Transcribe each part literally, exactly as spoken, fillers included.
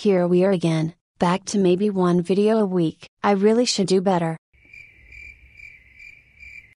Here we are again, back to maybe one video a week. I really should do better.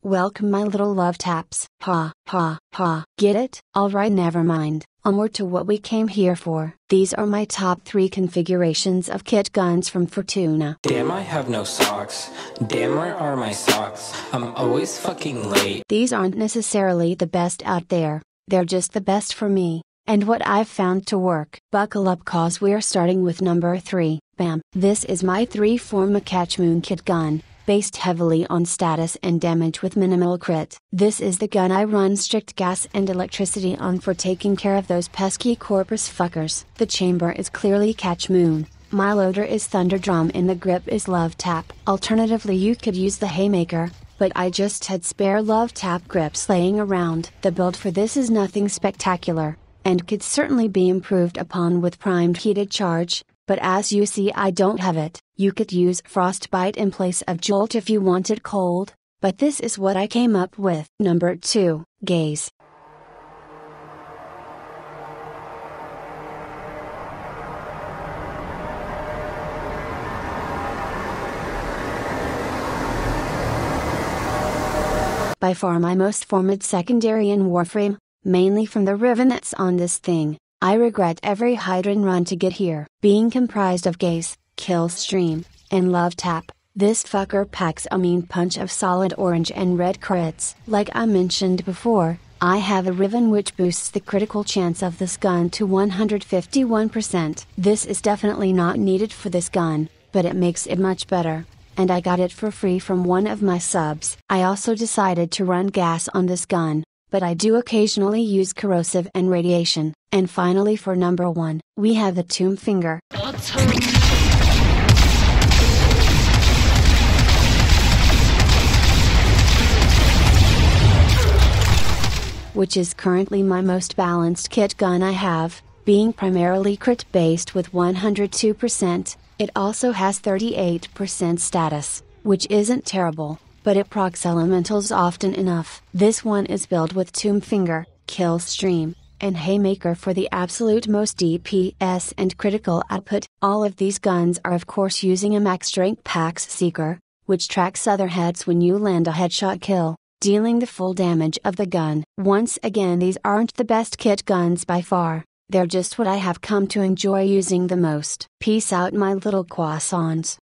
Welcome my little love taps. Ha, ha, ha. Get it? Alright, never mind. Onward to what we came here for. These are my top three configurations of kit guns from Fortuna. Damn, I have no socks. Damn, where are my socks? I'm always fucking late. These aren't necessarily the best out there. They're just the best for me, and what I've found to work. Buckle up cause we're starting with number three. Bam. This is my three form Catchmoon kit gun, based heavily on status and damage with minimal crit. This is the gun I run strict gas and electricity on for taking care of those pesky corpus fuckers. The chamber is clearly Catchmoon, my loader is Thunderdrum, and the grip is Love Tap. Alternatively, you could use the Haymaker, but I just had spare Love Tap grips laying around. The build for this is nothing spectacular, and could certainly be improved upon with Primed Heated Charge, but as you see I don't have it. You could use Frostbite in place of Jolt if you want it cold, but this is what I came up with. Number two, Gaze. By far my most formed secondary in Warframe, mainly from the ribbon that's on this thing. I regret every Hydran run to get here. Being comprised of Gaze, Kill Stream, and Love Tap, this fucker packs a mean punch of solid orange and red crits. Like I mentioned before, I have a ribbon which boosts the critical chance of this gun to one hundred fifty-one percent. This is definitely not needed for this gun, but it makes it much better, and I got it for free from one of my subs. I also decided to run gas on this gun, but I do occasionally use corrosive and radiation. And finally for number one, we have the Tomb Finger. Which is currently my most balanced kit gun I have, being primarily crit based with one hundred two percent. It also has thirty-eight percent status, which isn't terrible, but it procs elementals often enough. This one is built with Tomb Finger, Kill Stream, and Haymaker for the absolute most D P S and critical output. All of these guns are of course using a max strength Pax Seeker, which tracks other heads when you land a headshot kill, dealing the full damage of the gun. Once again, these aren't the best kit guns by far. They're just what I have come to enjoy using the most. Peace out my little croissants.